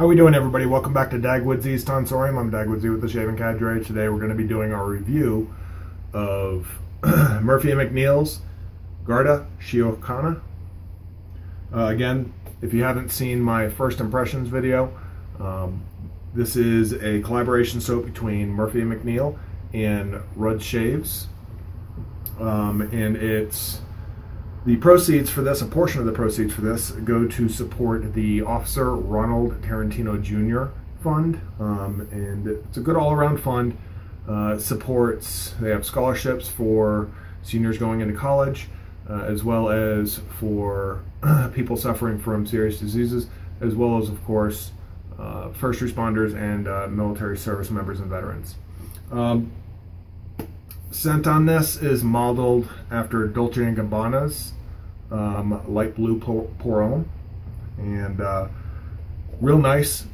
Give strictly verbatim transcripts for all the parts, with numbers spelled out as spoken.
How we doing, everybody? Welcome back to Dagwoodzy's Tonsorium. I'm Dagwoodzy with The Shaving Cadre. Today we're going to be doing our review of Murphy and McNeil's Garda Siochana. Uh, again, if you haven't seen my first impressions video, um, this is a collaboration soap between Murphy and McNeil and Ruds Shaves. Um, and it's The proceeds for this, a portion of the proceeds for this, go to support the Officer Ronald Tarentino Junior Fund, um, and it's a good all-around fund. Uh, supports, they have scholarships for seniors going into college, uh, as well as for people suffering from serious diseases, as well as, of course, uh, first responders and uh, military service members and veterans. Um, Scent on this is modeled after Dolce and Gabbana's um, light blue Pour-Homme, and uh, real nice.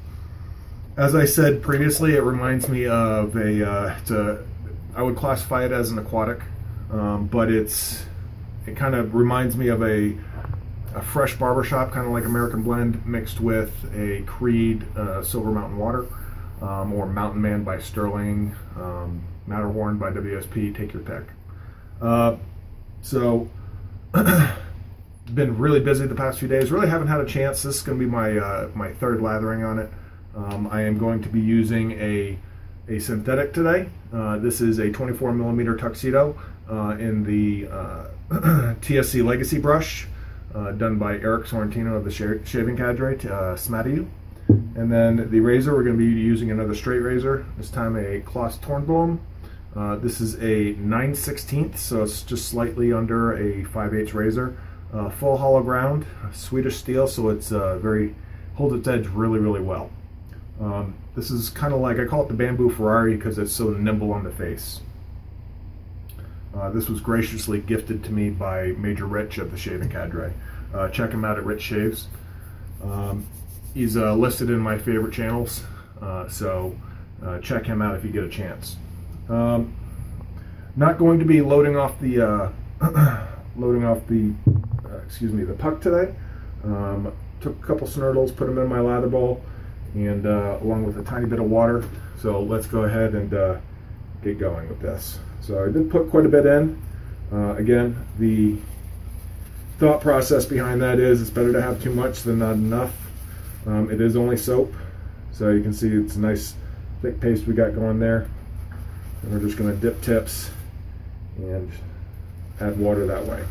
As I said previously, it reminds me of a, uh, it's a I would classify it as an aquatic, um, but it's it kind of reminds me of a, a fresh barbershop, kind of like American Blend mixed with a Creed uh, Silver Mountain Water, um, or Mountain Man by Sterling, um, Matterhorn by W S P, take your pick. Uh, so, been really busy the past few days. Really haven't had a chance. This is going to be my uh, my third lathering on it. Um, I am going to be using a a synthetic today. Uh, this is a twenty-four millimeter tuxedo uh, in the uh, T S C Legacy brush, uh, done by Eric Sorrentino of The Shaving Cadre, uh, Smatiu. And then the razor, we're going to be using another straight razor. This time a Kloss Tornblom. Uh, this is a nine sixteenths, so it's just slightly under a five eighths razor. Uh, full hollow ground, Swedish steel, so it's uh, very, holds its edge really, really well. Um, this is kind of like, I call it the Bamboo Ferrari because it's so nimble on the face. Uh, this was graciously gifted to me by Major Rich of The Shaving Cadre. Uh, check him out at Rich Shaves. Um, He's uh, listed in my favorite channels, uh, so uh, check him out if you get a chance. Um, not going to be loading off the uh, loading off the uh, excuse me the puck today. Um, took a couple snurdles, put them in my lather bowl, and uh, along with a tiny bit of water. So let's go ahead and uh, get going with this. So I did put quite a bit in. Uh, again, the thought process behind that is it's better to have too much than not enough. Um, it is only soap, so you can see it's a nice thick paste we got going there. And we're just going to dip tips and add water that way.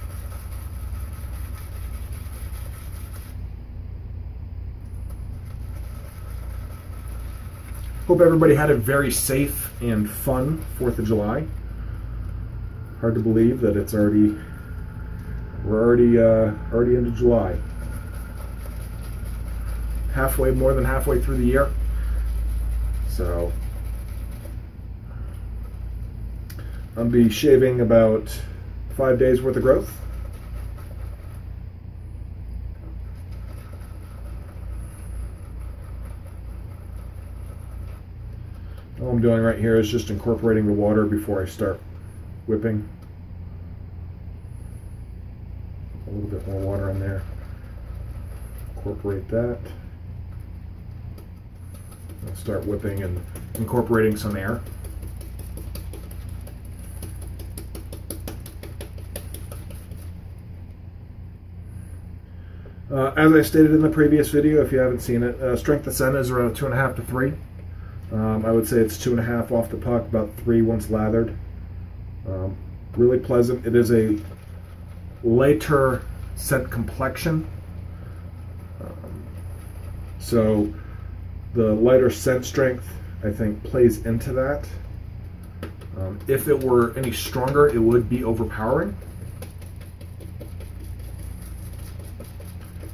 Hope everybody had a very safe and fun fourth of July. Hard to believe that it's already, we're already, uh, already into July. Halfway, more than halfway through the year. So I'll be shaving about five days worth of growth. All I'm doing right here is just incorporating the water before I start whipping. A little bit more water in there. Incorporate that. I'll start whipping and incorporating some air. Uh, as I stated in the previous video, if you haven't seen it, uh, strength of scent is around two and a half to three. Um, I would say it's two and a half off the puck, about three once lathered. Um, really pleasant. It is a lighter scent complexion, um, so the lighter scent strength, I think, plays into that. Um, if it were any stronger, it would be overpowering.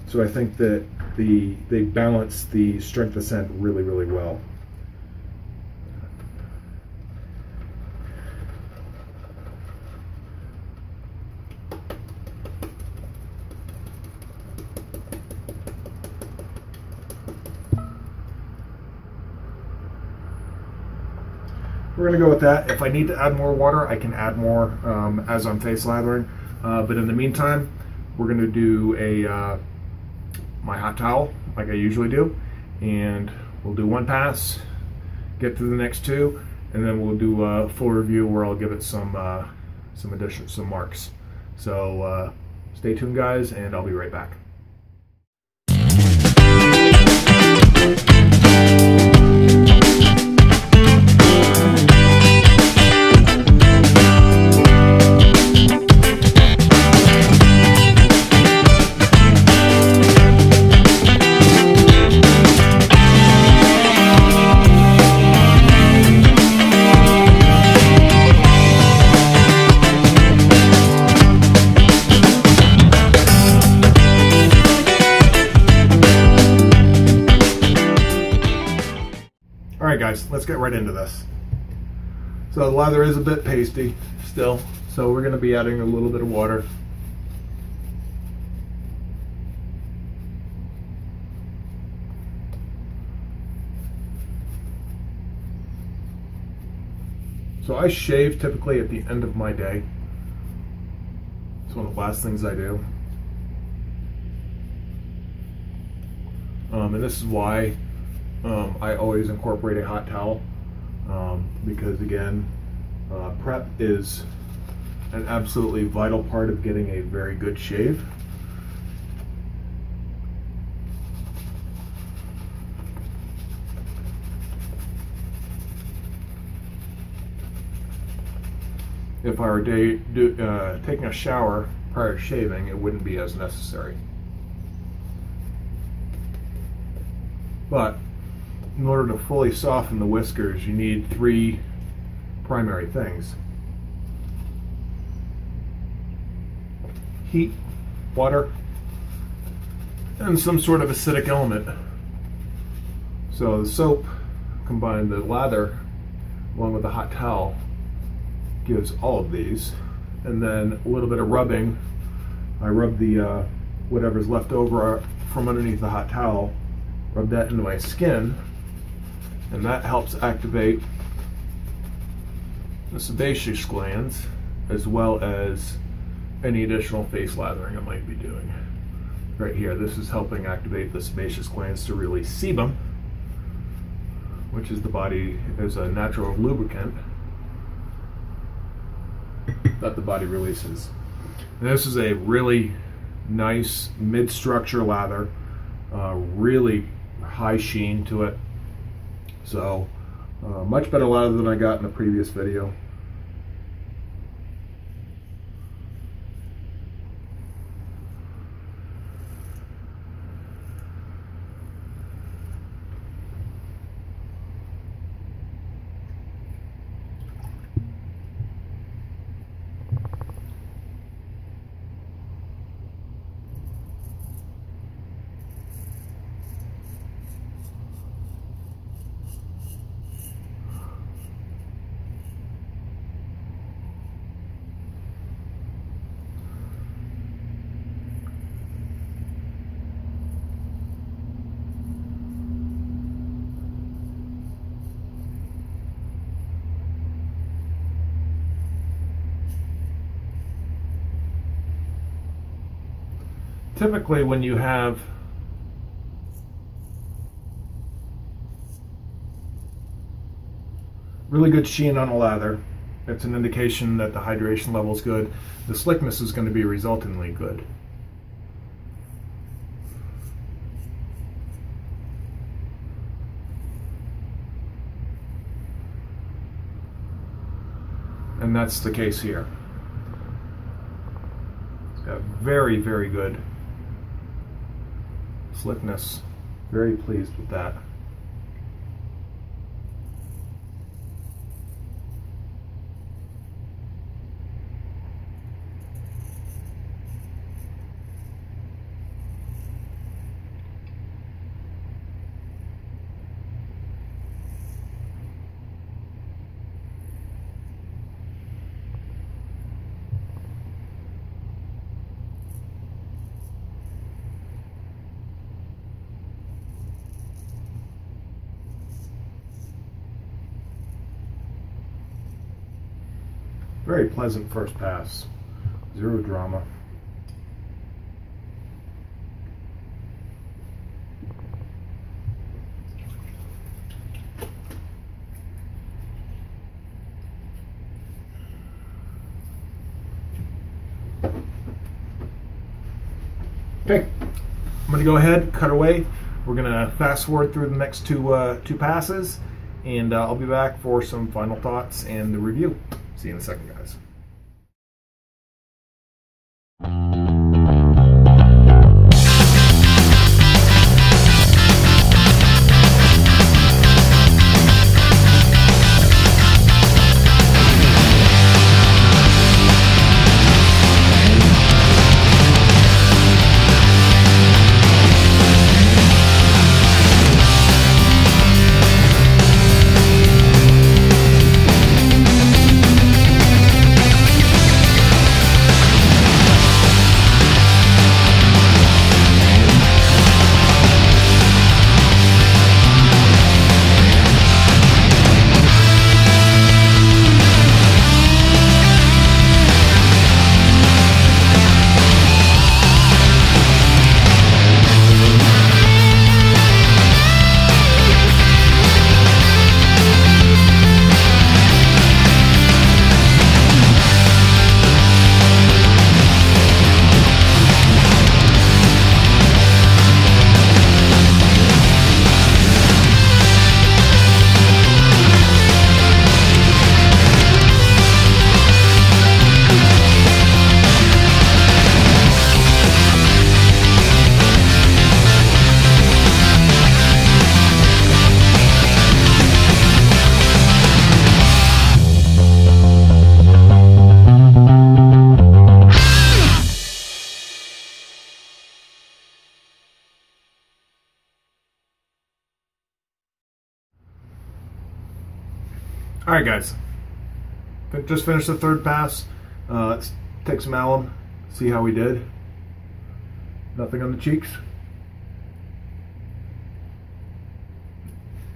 So I think that the they balance the strength of scent really, really well. We're going to go with that. If I need to add more water, I can add more um, as I'm face lathering. Uh, but in the meantime, we're going to do a uh, my hot towel, like I usually do, and we'll do one pass, get through the next two, and then we'll do a full review where I'll give it some uh, some addition, some marks. So uh, stay tuned, guys, and I'll be right back. Let's get right into this. So the lather is a bit pasty still, so we're going to be adding a little bit of water. So I shave typically at the end of my day. It's one of the last things I do. Um, and this is why Um, I always incorporate a hot towel, um, because again, uh, prep is an absolutely vital part of getting a very good shave. If I were day, do, uh, taking a shower prior to shaving, it wouldn't be as necessary. But in order to fully soften the whiskers, you need three primary things: heat, water, and some sort of acidic element. So the soap combined the lather along with the hot towel gives all of these, and then a little bit of rubbing. I rub the uh, whatever's left over from underneath the hot towel, rub that into my skin, and that helps activate the sebaceous glands as well as any additional face lathering I might be doing. Right here, this is helping activate the sebaceous glands to release sebum, which is the body is a natural lubricant that the body releases. And this is a really nice mid-structure lather, uh, really high sheen to it. So uh, much better lather than I got in the previous video. Typically, when you have really good sheen on a lather, it's an indication that the hydration level is good. The slickness is going to be resultantly good. And that's the case here. It's got very, very good slickness. Very pleased with that. Very pleasant first pass, zero drama. I'm gonna go ahead, cut away. We're gonna fast forward through the next two uh, two passes, and uh, I'll be back for some final thoughts and the review. See you in a second, guys. Alright guys, just finished the third pass. Uh, let's take some alum, see how we did. Nothing on the cheeks.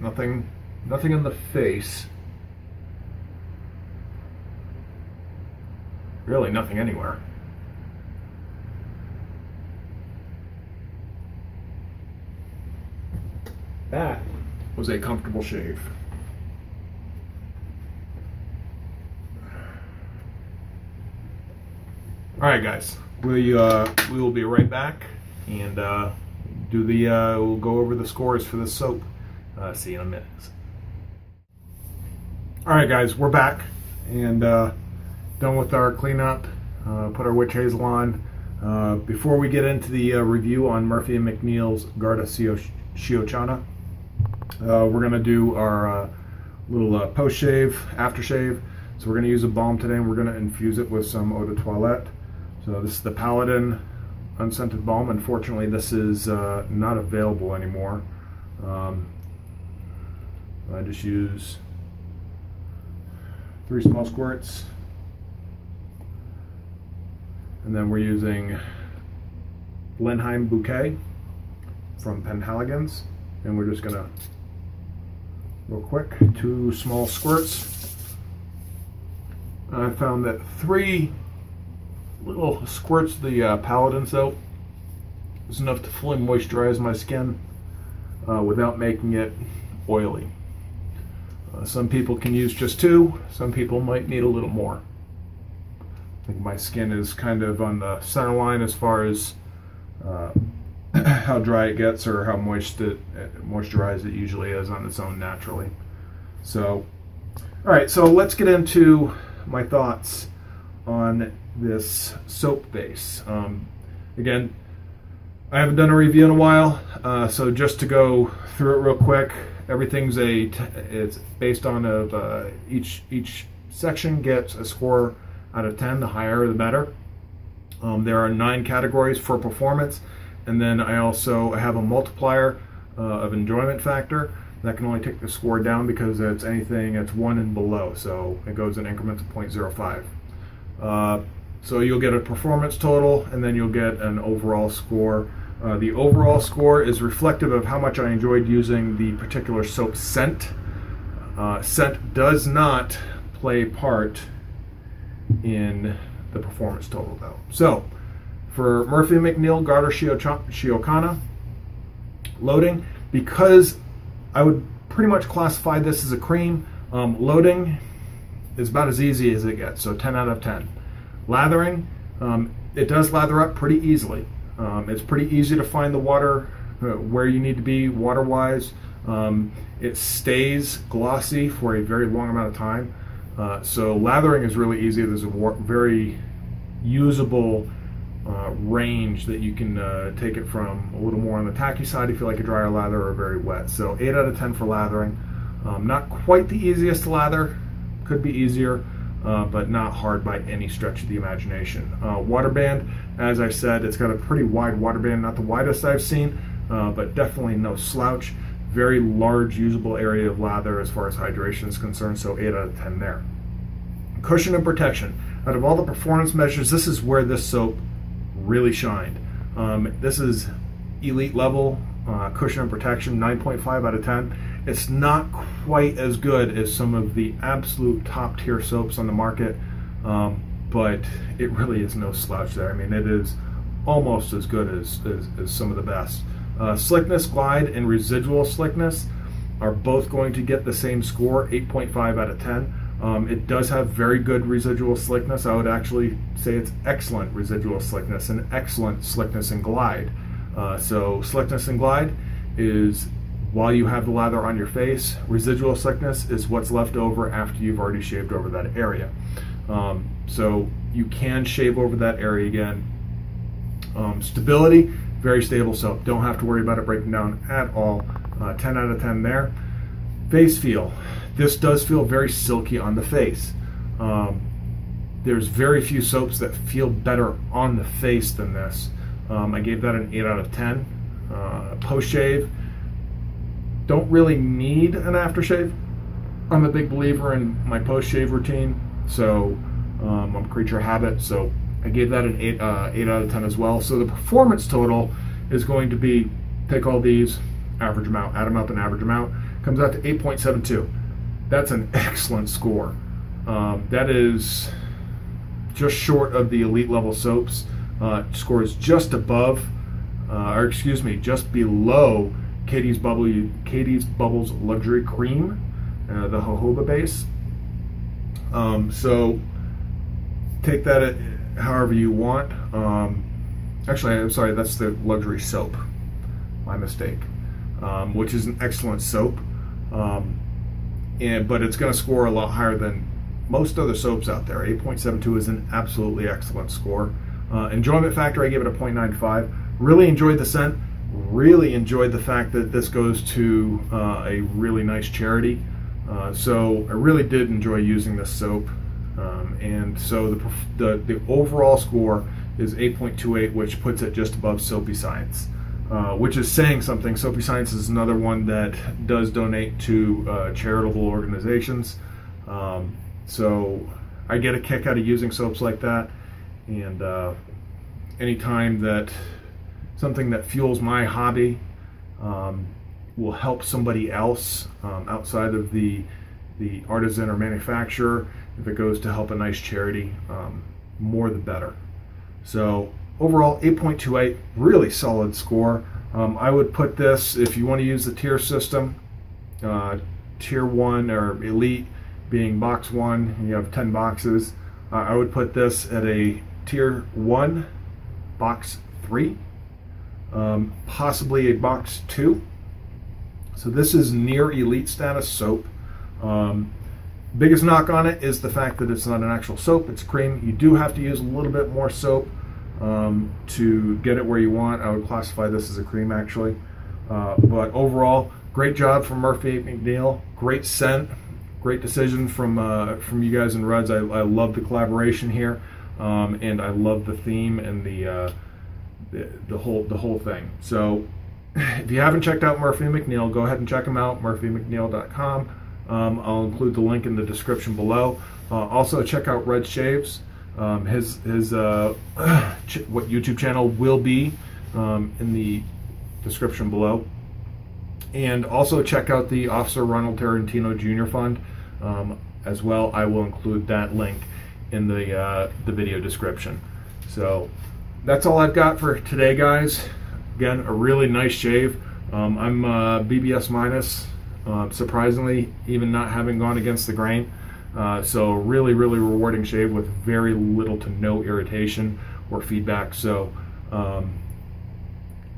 Nothing, nothing on the face. Really nothing anywhere. That was a comfortable shave. Alright guys, we, uh, we will be right back and uh, do the, uh, we'll go over the scores for the soap. Uh, see you in a minute. Alright guys, we're back and uh, done with our cleanup, uh, put our witch hazel on. Uh, before we get into the uh, review on Murphy and McNeil's Garda Siochana, uh, we're going to do our uh, little uh, post-shave, aftershave. So we're going to use a balm today and we're going to infuse it with some eau de toilette. So this is the Paladin unscented balm. Unfortunately, this is uh, not available anymore. Um, I just use three small squirts, and then we're using Blenheim Bouquet from Penhaligon's, and we're just gonna real quick two small squirts. And I found that three little squirts of the uh, Paladin soap is enough to fully moisturize my skin uh, without making it oily. Uh, some people can use just two, some people might need a little more. I think my skin is kind of on the center line as far as uh, how dry it gets or how moist it, moisturized it usually is on its own naturally. So, alright, so let's get into my thoughts on this soap base. Um, again, I haven't done a review in a while, uh, so just to go through it real quick, everything's a t it's based on a, uh, each each section gets a score out of ten. The higher the better. Um, there are nine categories for performance, and then I also have a multiplier uh, of enjoyment factor that can only take the score down because it's anything it's one and below, so it goes in increments of zero point zero five. Uh, So you'll get a performance total, and then you'll get an overall score. Uh, the overall score is reflective of how much I enjoyed using the particular soap scent. Uh, scent does not play part in the performance total, though. So, for Murphy and McNeil Garda Siochana loading, because I would pretty much classify this as a cream, um, loading is about as easy as it gets, so ten out of ten. Lathering, um, it does lather up pretty easily. Um, it's pretty easy to find the water uh, where you need to be water-wise. Um, it stays glossy for a very long amount of time. Uh, so lathering is really easy. There's a very usable uh, range that you can uh, take it from, a little more on the tacky side if you like a drier lather, or very wet. So eight out of ten for lathering. Um, not quite the easiest to lather, could be easier, uh, but not hard by any stretch of the imagination. Uh, water band, as I said, it's got a pretty wide water band, not the widest I've seen, uh, but definitely no slouch. Very large usable area of lather as far as hydration is concerned, so eight out of ten there. Cushion and protection. Out of all the performance measures, this is where this soap really shined. Um, this is elite level uh, cushion and protection, nine point five out of ten. It's not quite as good as some of the absolute top tier soaps on the market, um, but it really is no slouch there. I mean, it is almost as good as, as, as some of the best. Uh, slickness, glide, and residual slickness are both going to get the same score, eight point five out of ten. Um, it does have very good residual slickness. I would actually say it's excellent residual slickness and excellent slickness and glide. Uh, so slickness and glide is while you have the lather on your face. Residual slickness is what's left over after you've already shaved over that area. Um, so you can shave over that area again. Um, stability. Very stable soap. Don't have to worry about it breaking down at all. Uh, ten out of ten there. Face feel. This does feel very silky on the face. Um, there's very few soaps that feel better on the face than this. Um, I gave that an eight out of ten. Uh, Post-shave. Don't really need an aftershave. I'm a big believer in my post-shave routine. So um, I'm a creature of habit. So I gave that an eight, uh, eight out of ten as well. So the performance total is going to be, take all these, average them out, add them up and average them out. Comes out to eight point seven two. That's an excellent score. Um, that is just short of the elite level soaps. Uh, scores just above, uh, or excuse me, just below Katie's, Bubble, Katie's Bubbles Luxury Cream, uh, the jojoba base. Um, so take that at however you want. Um, actually, I'm sorry, that's the luxury soap. My mistake. Um, which is an excellent soap. Um, and but it's going to score a lot higher than most other soaps out there. eight point seven two is an absolutely excellent score. Uh, enjoyment factor, I gave it a zero point nine five. Really enjoyed the scent. Really enjoyed the fact that this goes to uh, a really nice charity. Uh, so I really did enjoy using this soap. Um, and so the, the, the overall score is eight point two eight, which puts it just above Soapy Science, uh, which is saying something. Soapy Science is another one that does donate to uh, charitable organizations. Um, so I get a kick out of using soaps like that. And uh, anytime that something that fuels my hobby um, will help somebody else um, outside of the, the artisan or manufacturer, if it goes to help a nice charity, um, more the better. So overall, eight point two eight, really solid score. Um, I would put this, if you want to use the tier system, uh, tier one or elite being box one, and you have ten boxes, uh, I would put this at a tier one, box three, um, possibly a box two. So this is near elite status soap. Um, Biggest knock on it is the fact that it's not an actual soap, it's cream. You do have to use a little bit more soap um, to get it where you want. I would classify this as a cream actually. Uh, but overall, great job from Murphy McNeil. Great scent, great decision from uh, from you guys and Ruds. I, I love the collaboration here, um, and I love the theme and the, uh, the the whole the whole thing. So if you haven't checked out Murphy McNeil, go ahead and check them out. Murphy McNeil dot com. Um, I'll include the link in the description below. Uh, also, check out Ruds Shaves. Um, his his uh, ch what YouTube channel will be um, in the description below. And also check out the Officer Ronald Tarentino Junior Fund um, as well. I will include that link in the uh, the video description. So that's all I've got for today, guys. Again, a really nice shave. Um, I'm uh, B B S minus. Um, surprisingly, even not having gone against the grain. Uh, so really, really rewarding shave with very little to no irritation or feedback. So um,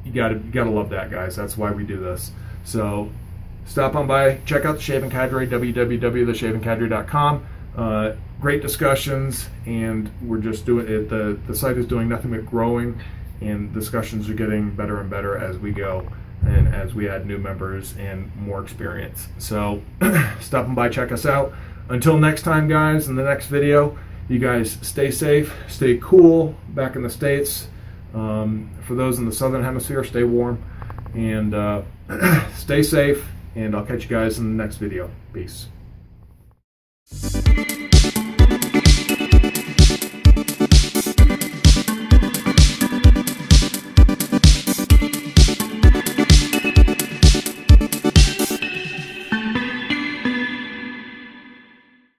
you gotta you gotta love that, guys. That's why we do this. So stop on by, check out the Shaving Cadre, w w w dot the shaving cadre dot com. Uh, great discussions, and we're just doing it. The, the site is doing nothing but growing, and discussions are getting better and better as we go and as we add new members and more experience. So stop on by, check us out. Until next time, guys, in the next video, you guys stay safe, stay cool back in the States. Um, for those in the Southern Hemisphere, stay warm and uh, stay safe, and I'll catch you guys in the next video. Peace.